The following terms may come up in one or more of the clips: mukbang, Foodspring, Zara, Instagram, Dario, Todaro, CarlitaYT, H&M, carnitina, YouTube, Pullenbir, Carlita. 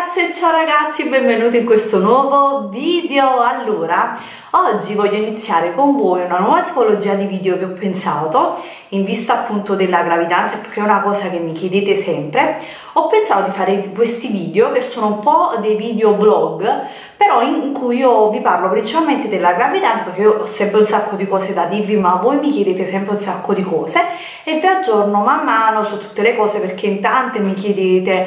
ragazze, ciao ragazzi, benvenuti in questo nuovo video. Allora, oggi voglio iniziare con voi una nuova tipologia di video che ho pensato in vista appunto della gravidanza, perché è una cosa che mi chiedete sempre. Ho pensato di fare questi video che sono un po' dei video vlog, però in cui io vi parlo principalmente della gravidanza, perché io ho sempre un sacco di cose da dirvi, ma voi mi chiedete sempre un sacco di cose e vi aggiorno man mano su tutte le cose, perché in tante mi chiedete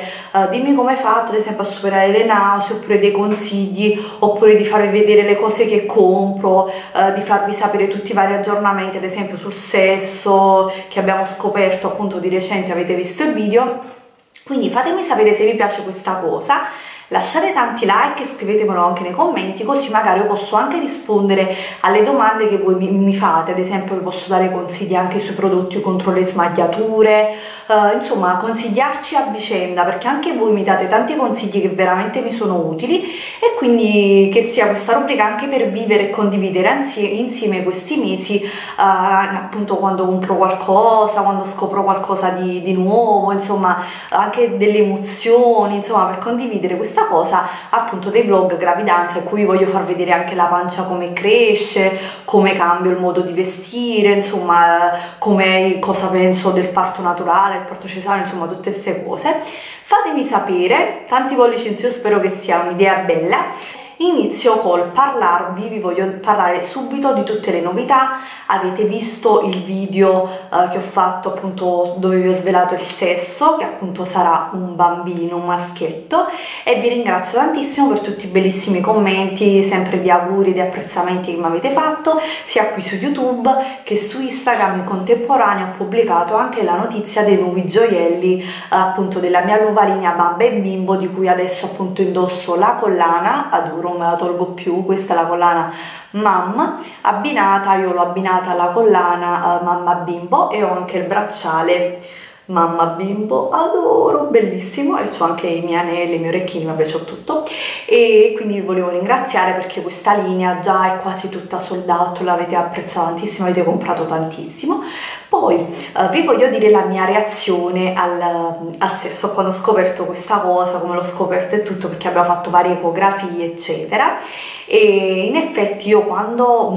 dimmi come hai fatto ad esempio a superare le nausee, oppure dei consigli, oppure di farvi vedere le cose che compro, di farvi sapere tutti i vari aggiornamenti ad esempio sul sesso che abbiamo scoperto appunto di recente, avete visto il video. Quindi fatemi sapere se vi piace questa cosa, lasciate tanti like e scrivetemelo anche nei commenti, così magari io posso anche rispondere alle domande che voi mi fate. Ad esempio vi posso dare consigli anche sui prodotti contro le smagliature, insomma consigliarci a vicenda, perché anche voi mi date tanti consigli che veramente mi sono utili, e quindi che sia questa rubrica anche per vivere e condividere insieme questi mesi, appunto quando compro qualcosa, quando scopro qualcosa di nuovo, insomma anche delle emozioni, insomma per condividere questa cosa appunto dei vlog gravidanza, in cui voglio far vedere anche la pancia come cresce, come cambio il modo di vestire, insomma come, cosa penso del parto naturale, il parto cesareo, insomma tutte queste cose. Fatemi sapere, tanti pollici in su, spero che sia un'idea bella. Inizio col parlarvi, vi voglio parlare subito di tutte le novità. Avete visto il video che ho fatto appunto dove vi ho svelato il sesso, che appunto sarà un bambino, un maschietto, e vi ringrazio tantissimo per tutti i bellissimi commenti, sempre di auguri, di apprezzamenti che mi avete fatto, sia qui su YouTube che su Instagram. In contemporanea ho pubblicato anche la notizia dei nuovi gioielli appunto della mia nuova linea Bamba e Bimbo, di cui adesso appunto indosso la collana, adoro, non me la tolgo più, questa è la collana Mamma abbinata, io l'ho abbinata alla collana Mamma Bimbo, e ho anche il bracciale Mamma Bimbo, adoro, bellissimo, e ho anche i miei anelli, i miei orecchini, vabbè c'ho tutto. E quindi vi volevo ringraziare perché questa linea già è quasi tutta sold out, l'avete apprezzata tantissimo, avete comprato tantissimo. Poi vi voglio dire la mia reazione al sesso, quando ho scoperto questa cosa, come l'ho scoperto e tutto, perché abbiamo fatto varie ecografie eccetera, e in effetti io quando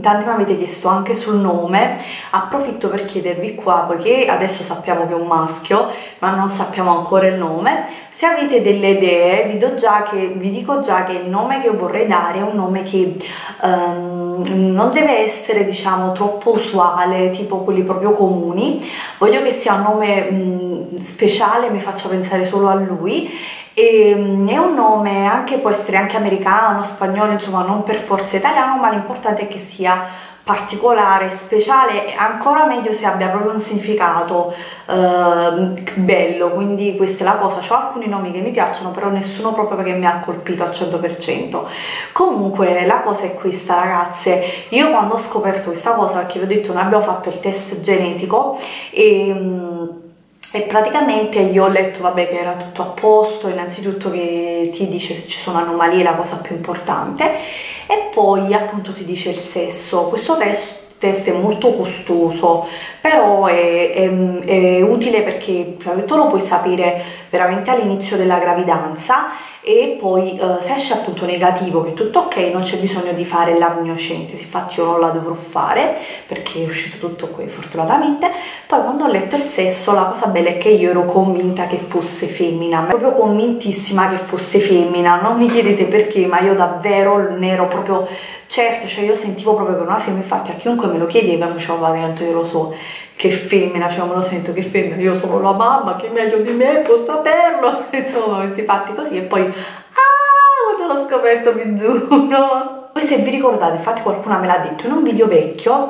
tanti mi avete chiesto anche sul nome, approfitto per chiedervi qua, poiché adesso sappiamo che è un maschio ma non sappiamo ancora il nome, se avete delle idee vi dico già che il nome che io vorrei dare è un nome che non deve essere diciamo troppo usuale, tipo quelli proprio comuni. Voglio che sia un nome speciale, mi faccia pensare solo a lui, e è un nome anche, può essere anche americano, spagnolo, insomma non per forza italiano, ma l'importante è che sia particolare, speciale, e ancora meglio se abbia proprio un significato bello. Quindi questa è la cosa, ho alcuni nomi che mi piacciono, però nessuno proprio perché mi ha colpito al 100%. Comunque la cosa è questa ragazze, io quando ho scoperto questa cosa, perché vi ho detto noi abbiamo fatto il test genetico e praticamente io ho letto vabbè che era tutto a posto, innanzitutto che ti dice se ci sono anomalie, la cosa più importante, e poi appunto ti dice il sesso. Questo test è molto costoso, però è utile perché tu lo puoi sapere veramente all'inizio della gravidanza, e poi se esce appunto negativo, che è tutto ok, non c'è bisogno di fare l'amniocentesi, infatti io non la dovrò fare perché è uscito tutto qui fortunatamente. Poi quando ho letto il sesso, la cosa bella è che io ero convinta che fosse femmina, proprio convintissima che fosse femmina, non mi chiedete perché, ma io davvero ne ero proprio certa, cioè io sentivo proprio che era una femmina. Infatti a chiunque me lo chiedeva facevo, tanto io lo so che femmina, cioè me lo sento che femmina, io sono la mamma, che meglio di me può saperlo, insomma questi fatti così. E poi quando l'ho scoperto, vi giuro, poi se vi ricordate, infatti qualcuna me l'ha detto in un video vecchio,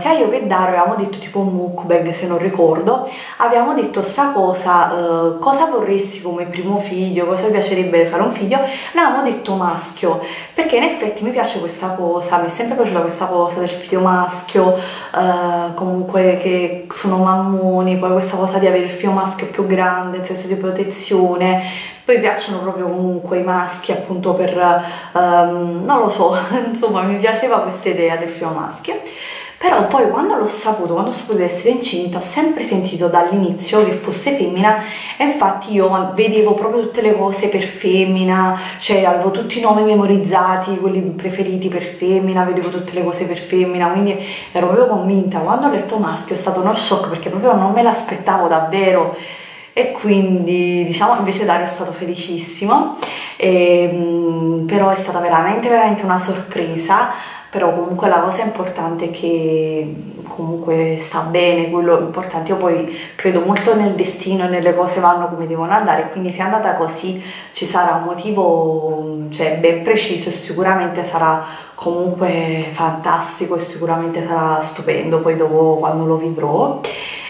sia io che Dario avevamo detto tipo un mukbang, se non ricordo, avevamo detto sta cosa, cosa vorresti come primo figlio, cosa mi piacerebbe fare un figlio, noi avevamo detto maschio, perché in effetti mi piace questa cosa, mi è sempre piaciuta questa cosa del figlio maschio, comunque che sono mammoni, poi questa cosa di avere il figlio maschio più grande, il senso di protezione. Poi piacciono proprio comunque i maschi appunto per, non lo so, insomma mi piaceva questa idea del figlio maschio. però poi quando ho saputo di essere incinta, ho sempre sentito dall'inizio che fosse femmina, e infatti io vedevo proprio tutte le cose per femmina, cioè avevo tutti i nomi memorizzati, quelli preferiti per femmina, vedevo tutte le cose per femmina, quindi ero proprio convinta. Quando ho letto maschio è stato uno shock, perché proprio non me l'aspettavo davvero, e quindi diciamo invece Dario è stato felicissimo, però è stata veramente una sorpresa. Però comunque la cosa importante è che comunque sta bene, quello importante. Io poi credo molto nel destino e nelle cose vanno come devono andare, quindi se è andata così ci sarà un motivo, cioè, ben preciso, e sicuramente sarà comunque fantastico e sicuramente sarà stupendo poi dopo quando lo vivrò.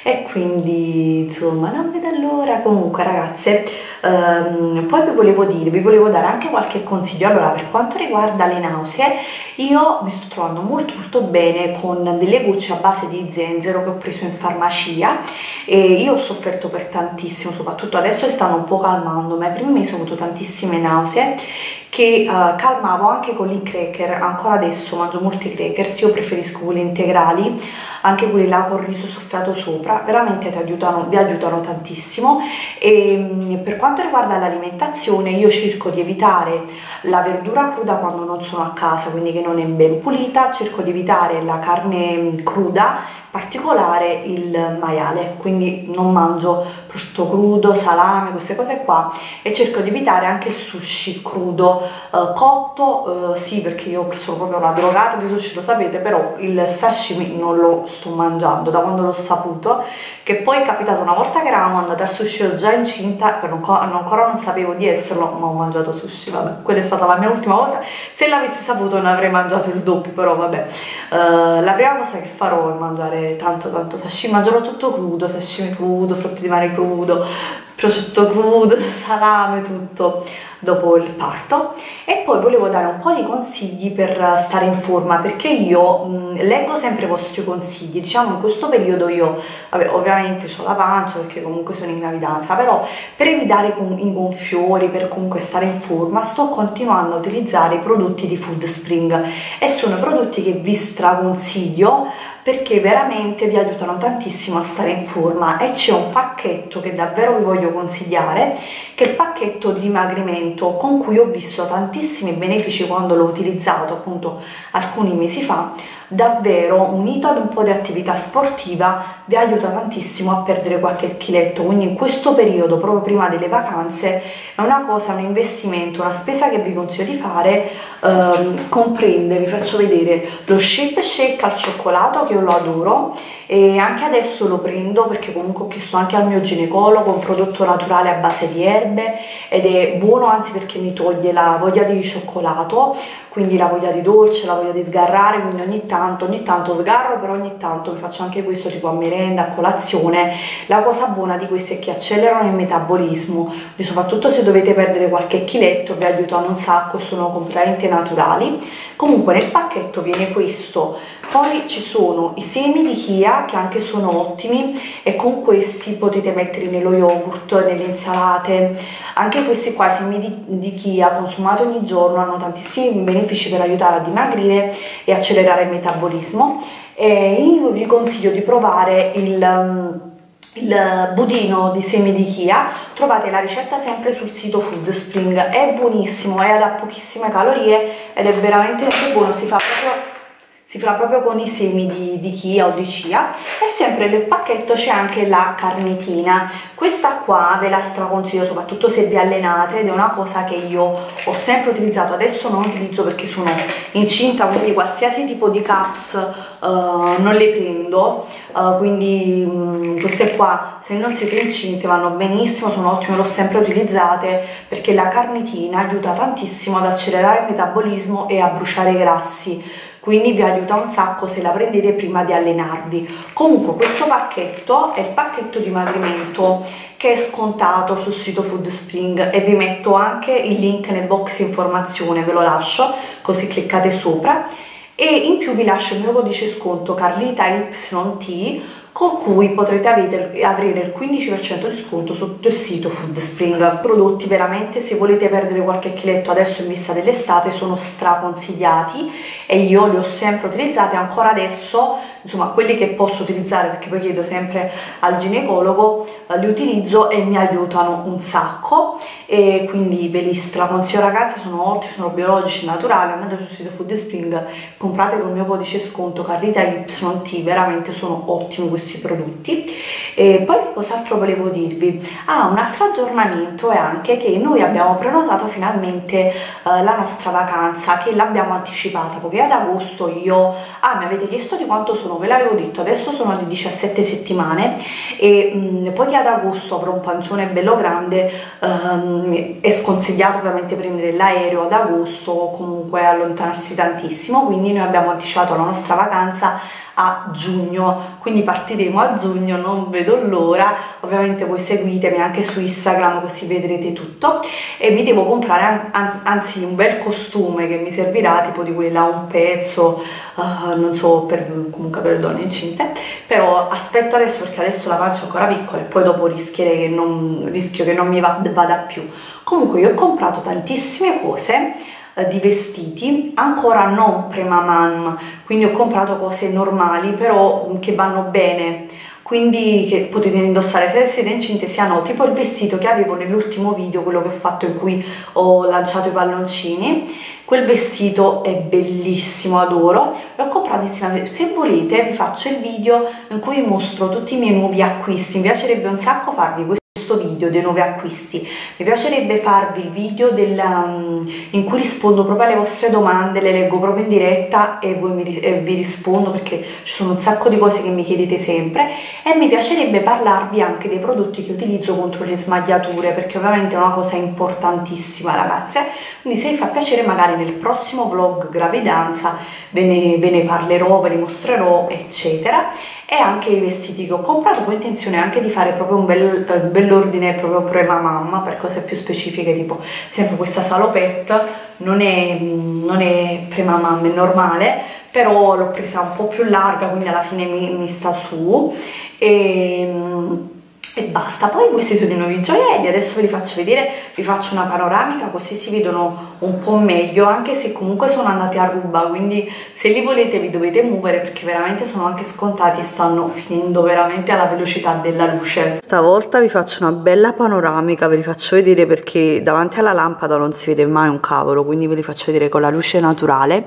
E quindi insomma non vedo l'ora. Comunque ragazze, poi vi volevo dare anche qualche consiglio. Allora, per quanto riguarda le nausee, io mi sto trovando molto bene con delle gocce a base di zenzero che ho preso in farmacia, e io ho sofferto per tantissimo, soprattutto adesso stanno un po' calmando, ma ai primi mesi ho avuto tantissime nausee che calmavo anche con i cracker. Ancora adesso mangio molti crackers, io preferisco quelli integrali, anche quelli là con riso soffiato sopra, veramente vi aiutano tantissimo. E per quanto riguarda l'alimentazione, io cerco di evitare la verdura cruda quando non sono a casa, quindi che non è ben pulita, cerco di evitare la carne cruda, in particolare il maiale, quindi non mangio prosciutto crudo, salame, queste cose qua, e cerco di evitare anche il sushi crudo, cotto sì, perché io sono proprio una drogata di sushi, lo sapete, però il sashimi non lo sto mangiando da quando l'ho saputo, che poi è capitato una volta che eravamo andate al sushi, ero già incinta, però ancora non sapevo di esserlo, ma ho mangiato sushi, vabbè, quella è stata la mia ultima volta. Se l'avessi saputo ne avrei mangiato il doppio, però vabbè, la prima cosa che farò è mangiare tanto sashimi, mangerò tutto crudo, sashimi crudo, frutti di mare crudo, prosciutto crudo, salame, tutto dopo il parto. E poi volevo dare un po' di consigli per stare in forma, perché io leggo sempre i vostri consigli, diciamo in questo periodo io, vabbè, ovviamente ho la pancia perché comunque sono in gravidanza, però per evitare i gonfiori, per comunque stare in forma, sto continuando a utilizzare i prodotti di Foodspring, e sono prodotti che vi straconsiglio perché veramente vi aiutano tantissimo a stare in forma. E c'è un pacchetto che davvero vi voglio consigliare, che è il pacchetto dimagrimento, con cui ho visto tantissimi benefici quando l'ho utilizzato appunto alcuni mesi fa. Davvero, unito ad un po' di attività sportiva, vi aiuta tantissimo a perdere qualche chiletto, quindi in questo periodo, proprio prima delle vacanze, è una cosa, un investimento, una spesa che vi consiglio di fare. Comprende, vi faccio vedere, lo shake al cioccolato, che io lo adoro, e anche adesso lo prendo perché comunque ho chiesto anche al mio ginecologo, un prodotto naturale a base di erbe, ed è buono, anzi, perché mi toglie la voglia di cioccolato, quindi la voglia di dolce, la voglia di sgarrare, quindi ogni tanto sgarro, però ogni tanto vi faccio anche questo tipo a merenda, a colazione. La cosa buona di questi è che accelerano il metabolismo, e soprattutto se dovete perdere qualche chiletto vi aiutano un sacco, sono completamente naturali. Comunque nel pacchetto viene questo, poi ci sono i semi di chia che anche sono ottimi, e con questi potete metterli nello yogurt, nelle insalate. Anche questi qua, i semi di chia consumati ogni giorno, hanno tantissimi benefici per aiutare a dimagrire e accelerare il metabolismo. E io vi consiglio di provare il budino di semi di chia, trovate la ricetta sempre sul sito Foodspring, è buonissimo, è da pochissime calorie ed è veramente buono, si fa proprio con i semi di chia o di chia. E sempre nel pacchetto c'è anche la carnitina, questa qua ve la straconsiglio soprattutto se vi allenate, ed è una cosa che io ho sempre utilizzato, adesso non utilizzo perché sono incinta, quindi qualsiasi tipo di caps non le prendo, quindi queste qua, se non siete incinte, vanno benissimo, sono ottime, le ho sempre utilizzate perché la carnitina aiuta tantissimo ad accelerare il metabolismo e a bruciare i grassi, quindi vi aiuta un sacco se la prendete prima di allenarvi. Comunque questo pacchetto è il pacchetto dimagrimento, che è scontato sul sito Foodspring, e vi metto anche il link nel box informazione, ve lo lascio così cliccate sopra, e in più vi lascio il mio codice sconto CarlitaYT con cui potrete avere il 15% di sconto sotto il sito Foodspring. Prodotti veramente, se volete perdere qualche chiletto adesso in vista dell'estate, sono straconsigliati e io li ho sempre utilizzati, ancora adesso, insomma, quelli che posso utilizzare, perché poi chiedo sempre al ginecologo, li utilizzo e mi aiutano un sacco, e quindi ve li straconsiglio ragazzi, sono ottimi, sono biologici, naturali. Andate sul sito Foodspring, comprate con il mio codice sconto CarlitaYT, veramente sono ottimi questi prodotti. E poi cos'altro volevo dirvi? Un altro aggiornamento è anche che noi abbiamo prenotato finalmente la nostra vacanza, che l'abbiamo anticipata perché ad agosto io mi avete chiesto di quanto sono, ve l'avevo detto, adesso sono di 17 settimane e poiché ad agosto avrò un pancione bello grande, è sconsigliato ovviamente prendere l'aereo ad agosto o comunque allontanarsi tantissimo, quindi noi abbiamo anticipato la nostra vacanza a giugno, quindi partiremo a giugno, non vedo l'ora. Ovviamente voi seguitemi anche su Instagram così vedrete tutto, e mi devo comprare anzi un bel costume che mi servirà, tipo di quella un pezzo, non so, comunque per donne incinte, però aspetto adesso perché adesso la pancia è ancora piccola e poi dopo rischio che non mi vada più. Comunque io ho comprato tantissime cose di vestiti, ancora non pre-mamam, quindi ho comprato cose normali però che vanno bene, quindi che potete indossare se siete incinte sia no, tipo il vestito che avevo nell'ultimo video, quello che ho fatto in cui ho lanciato i palloncini, quel vestito è bellissimo, adoro, l'ho comprato insieme. Se volete vi faccio il video in cui mostro tutti i miei nuovi acquisti, mi piacerebbe un sacco farvi questo video dei nuovi acquisti, mi piacerebbe farvi il video in cui rispondo proprio alle vostre domande, le leggo proprio in diretta e vi rispondo, perché ci sono un sacco di cose che mi chiedete sempre, e mi piacerebbe parlarvi anche dei prodotti che utilizzo contro le smagliature, perché ovviamente è una cosa importantissima ragazze, quindi se vi fa piacere magari nel prossimo vlog gravidanza ve ne parlerò, ve ne mostrerò eccetera, e anche i vestiti che ho comprato. Ho intenzione anche di fare proprio un bell'ordine proprio pre-mamma, per cose più specifiche, tipo sempre questa salopette non è pre-mamma, è normale, però l'ho presa un po' più larga, quindi alla fine mi sta su e basta. Poi questi sono i nuovi gioielli, adesso ve li faccio vedere, vi faccio una panoramica così si vedono un po' meglio, anche se comunque sono andati a ruba, quindi se li volete vi dovete muovere perché veramente sono anche scontati e stanno finendo veramente alla velocità della luce. Stavolta vi faccio una bella panoramica, ve li faccio vedere perché davanti alla lampada non si vede mai un cavolo, quindi ve li faccio vedere con la luce naturale.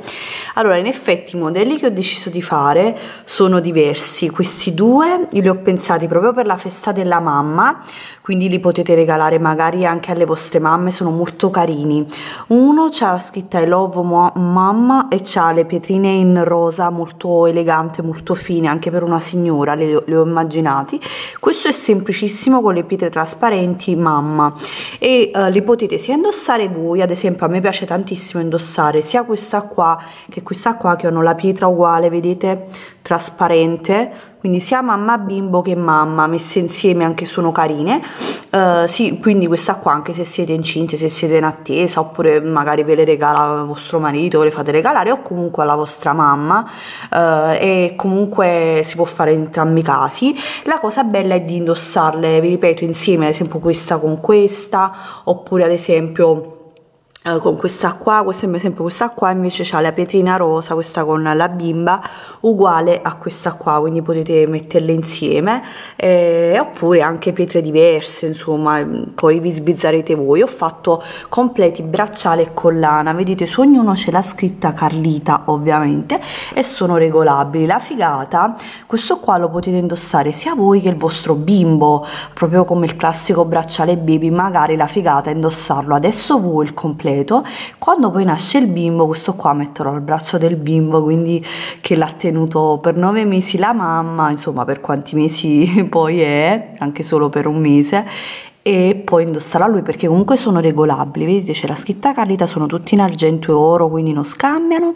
Allora, in effetti i modelli che ho deciso di fare sono diversi, questi due li ho pensati proprio per la festa della mamma, quindi li potete regalare magari anche alle vostre mamme, sono molto carini. Uno c'ha la scritta I love mamma e c'ha le pietrine in rosa, molto elegante, molto fine, anche per una signora le ho immaginati. Questo è semplicissimo con le pietre trasparenti mamma, e li potete sia indossare voi, ad esempio a me piace tantissimo indossare sia questa qua che hanno la pietra uguale, vedete, trasparente, quindi sia mamma bimbo che mamma, messe insieme anche sono carine. Sì, quindi questa qua anche se siete incinte, se siete in attesa, oppure magari ve le regala vostro marito, ve le fate regalare, o comunque alla vostra mamma, e comunque si può fare in entrambi i casi. La cosa bella è di indossarle, vi ripeto, insieme, ad esempio questa con questa, oppure ad esempio con questa qua, questa qua invece c'ha la pietrina rosa, questa con la bimba uguale a questa qua, quindi potete metterle insieme, oppure anche pietre diverse, insomma poi vi sbizzarrete voi. Ho fatto completi bracciale e collana, vedete su ognuno c'è la scritta Carlita ovviamente, e sono regolabili. La figata, questo qua lo potete indossare sia voi che il vostro bimbo, proprio come il classico bracciale baby, magari la figata è indossarlo adesso voi il completo, quando poi nasce il bimbo questo qua metterò al braccio del bimbo, quindi che l'ha tenuto per 9 mesi la mamma, insomma per quanti mesi poi è, anche solo per un mese, e poi indossarla lui, perché comunque sono regolabili, vedete c'è la scritta Carlita, sono tutti in argento e oro, quindi non scambiano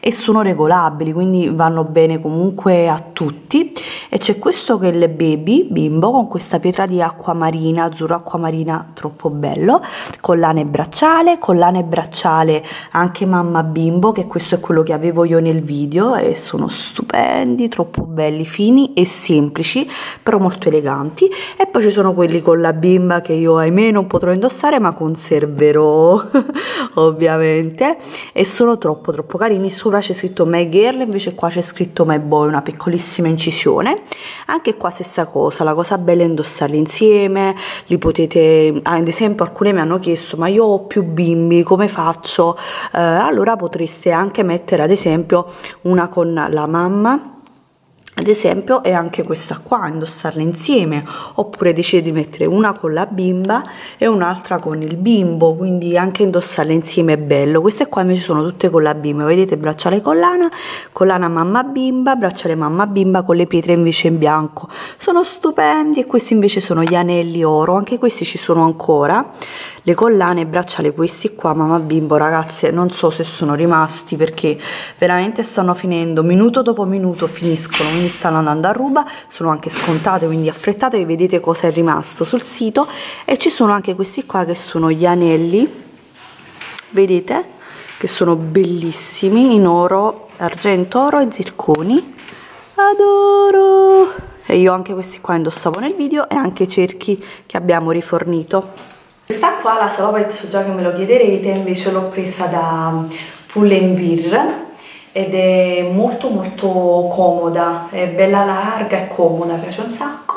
e sono regolabili, quindi vanno bene comunque a tutti. E c'è questo che è il baby bimbo con questa pietra di acqua marina, azzurro acqua marina, troppo bello, collana e bracciale, anche mamma bimbo, che questo è quello che avevo io nel video, e sono stupendi, troppo belli, fini e semplici però molto eleganti. E poi ci sono quelli con la bimba che io ahimè non potrò indossare, ma conserverò ovviamente, e sono troppo carini. Sopra c'è scritto My Girl, invece qua c'è scritto My Boy, una piccolissima incisione. Anche qua stessa cosa, la cosa bella è indossarli insieme, li potete, ad esempio alcune mi hanno chiesto ma io ho più bimbi come faccio, allora potreste anche mettere ad esempio una con la mamma ad esempio, e anche questa qua, indossarle insieme, oppure decide di mettere una con la bimba e un'altra con il bimbo, quindi anche indossarle insieme è bello. Queste qua invece sono tutte con la bimba, vedete, bracciale collana, collana mamma bimba, bracciale mamma bimba con le pietre invece in bianco, sono stupendi. E questi invece sono gli anelli oro, anche questi ci sono ancora, le collane e bracciale, questi qua mamma bimbo, ragazze non so se sono rimasti perché veramente stanno finendo, minuto dopo minuto finiscono, quindi stanno andando a ruba, sono anche scontate, quindi affrettatevi, vedete cosa è rimasto sul sito. E ci sono anche questi qua che sono gli anelli, vedete che sono bellissimi, in oro, argento, oro e zirconi, adoro. E io anche questi qua indossavo nel video, e anche i cerchi che abbiamo rifornito. Questa qua la salopette, so già che me lo chiederete, invece l'ho presa da Pullenbir ed è molto comoda, è bella larga e comoda, piace un sacco.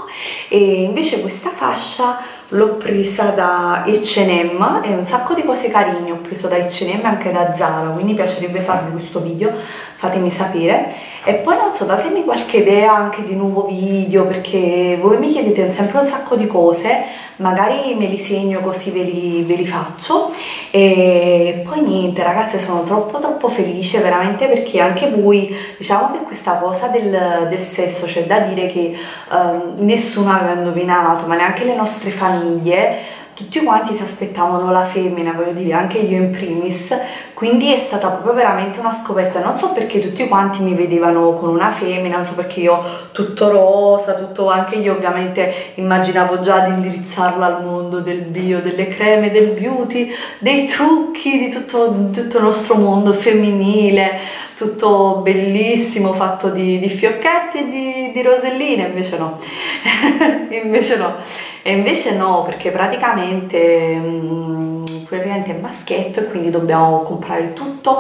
E invece questa fascia l'ho presa da H&M, e un sacco di cose carine ho preso da H&M e anche da Zara, quindi piacerebbe farvi questo video, fatemi sapere. E poi non so, datemi qualche idea anche di nuovo video, perché voi mi chiedete sempre un sacco di cose, magari me li segno così ve li faccio. E poi niente ragazze, sono troppo felice veramente, perché anche voi, diciamo che questa cosa del sesso, c'è da dire che nessuno aveva indovinato, ma neanche le nostre famiglie, tutti quanti si aspettavano la femmina, voglio dire anche io in primis, quindi è stata proprio veramente una scoperta. Non so perché tutti quanti mi vedevano con una femmina, non so perché io tutto rosa, tutto, anche io ovviamente immaginavo già di indirizzarla al mondo del bio, delle creme, del beauty, dei trucchi, di tutto il nostro mondo femminile, tutto bellissimo, fatto di fiocchetti e di roselline, invece no, e invece no, perché praticamente è maschietto, e quindi dobbiamo comprare tutto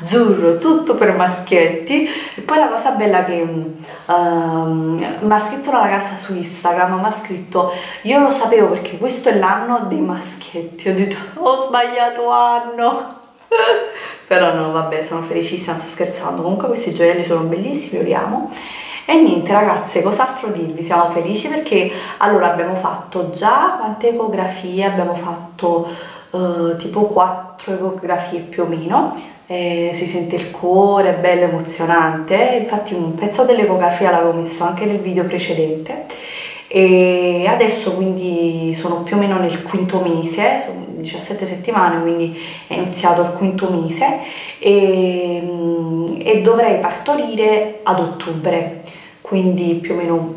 azzurro, tutto per maschietti. E poi la cosa bella che mi ha scritto una ragazza su Instagram, mi ha scritto io lo sapevo perché questo è l'anno dei maschietti, ho detto ho sbagliato anno. Però no, vabbè, sono felicissima, sto scherzando. Comunque questi gioielli sono bellissimi, li amo. E niente ragazze, cos'altro dirvi, siamo felici perché allora abbiamo fatto già quante ecografie, abbiamo fatto tipo 4 ecografie più o meno, si sente il cuore, è bello, emozionante. Infatti un pezzo dell'ecografia l'avevo messo anche nel video precedente, e adesso quindi sono più o meno nel quinto mese, 17 settimane, quindi è iniziato il quinto mese, e dovrei partorire ad ottobre, quindi più o meno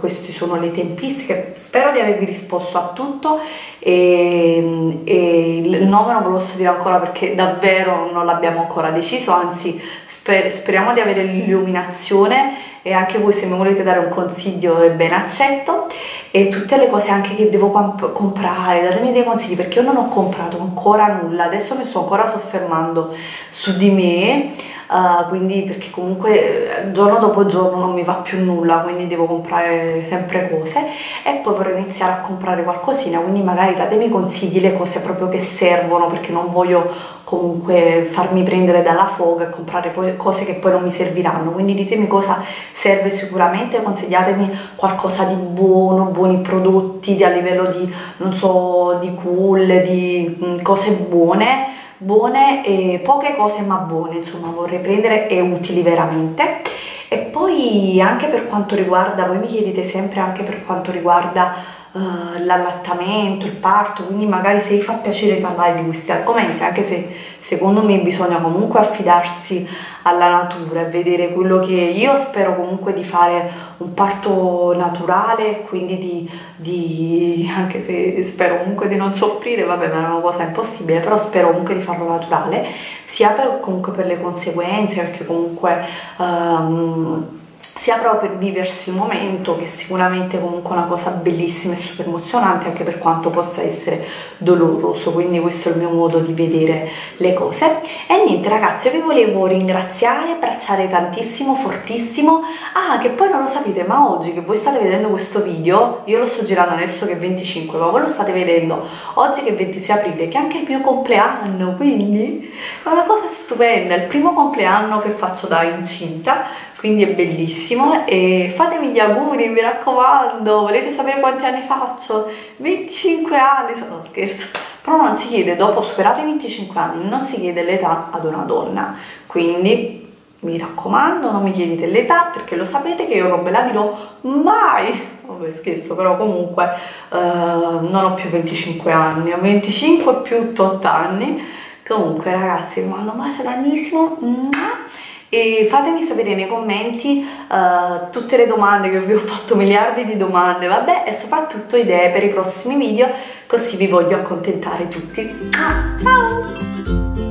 queste sono le tempistiche. Spero di avervi risposto a tutto, e il nome non ve lo posso dire ancora perché davvero non l'abbiamo ancora deciso, anzi speriamo di avere l'illuminazione. E anche voi se mi volete dare un consiglio è ben accetto, e tutte le cose anche che devo comprare, datemi dei consigli perché io non ho comprato ancora nulla, adesso mi sto ancora soffermando su di me, quindi, perché comunque giorno dopo giorno non mi va più nulla, quindi devo comprare sempre cose, e poi vorrei iniziare a comprare qualcosina, quindi magari datemi consigli, le cose proprio che servono, perché non voglio comunque farmi prendere dalla foga e comprare poi cose che poi non mi serviranno, quindi ditemi cosa serve sicuramente, consigliatemi qualcosa di buono, buoni prodotti a livello di, non so, di cool, di cose buone, e poche cose ma buone, insomma vorrei prendere e utili veramente. E poi anche per quanto riguarda, voi mi chiedete sempre anche per quanto riguarda l'allattamento, il parto, quindi magari se vi fa piacere parlare di questi argomenti, anche se secondo me bisogna comunque affidarsi alla natura e vedere quello che io spero comunque di fare, un parto naturale, quindi anche se spero comunque di non soffrire, vabbè, ma è una cosa impossibile, però spero comunque di farlo naturale, sia comunque per le conseguenze, perché comunque sia proprio per viversi un momento che sicuramente comunque è una cosa bellissima e super emozionante, anche per quanto possa essere doloroso. Quindi questo è il mio modo di vedere le cose. E niente ragazzi, vi volevo ringraziare, abbracciare tantissimo, fortissimo. Ah, che poi non lo sapete, ma oggi che voi state vedendo questo video, io lo sto girando adesso che è 25, ma voi lo state vedendo oggi che è 26 aprile, che è anche il mio compleanno, quindi è una cosa stupenda, è il primo compleanno che faccio da incinta, quindi è bellissimo. E fatemi gli auguri, mi raccomando. Volete sapere quanti anni faccio? 25 anni, sono scherzo. Però non si chiede, dopo superate i 25 anni, non si chiede l'età ad una donna. Quindi mi raccomando, non mi chiedete l'età, perché lo sapete che io non ve la dirò mai. Vabbè, scherzo, però comunque non ho più 25 anni, ho 25 più 8 anni. Comunque ragazzi, vi mando un bacio grandissimo. E fatemi sapere nei commenti tutte le domande, che vi ho fatto miliardi di domande, vabbè, e soprattutto idee per i prossimi video, così vi voglio accontentare tutti. Ciao!